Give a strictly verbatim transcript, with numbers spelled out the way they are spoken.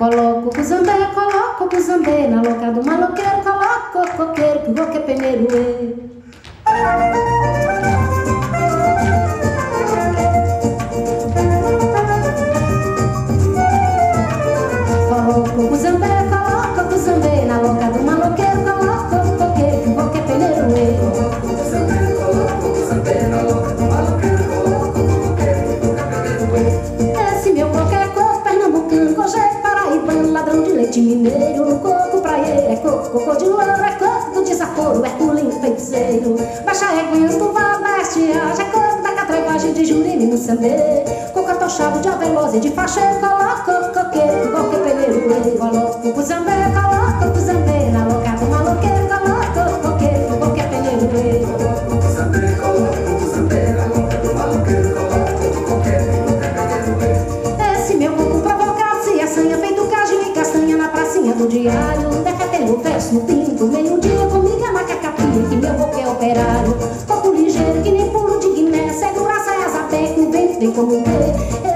Coloco o cuzambé, coloco o cuzambé, na louca do maloqueiro, coloco o coqueiro, que o coque é peneiro. Coloco o cuzambé, coloco o cuzambé, na louca do maloqueiro, coloco o coqueiro, que o coque é peneiro. Mineiro no coco, praieiro, é coco, cocô de louro, é coco, desaforo, é pulinho, feiticeiro. Baixa reguinhos, tuva, bestiagem, é coco da catrevagem de jurime no sambê. Coco atochado de avelose, de facheiro, coloco, coqueiro, coque peneiro, coloco, cuzambê, coloco, cuzambê, na louca do maloqueiro, coloco, coqueiro, coque peneiro, coloco, cuzambê, coloco, cuzambê, na louca do maloqueiro, coloco, coqueiro, coque peneiro. Esse meu coco provocado se assanha feito castanha na pracinha do diário, decatei o verso no pinto, meio dia comigo é macacapinha, que meu coque é operário. Coco ligeiro que nem pulo de Guiné, segue o braço, é asa, pé, com vento, vem como um pé.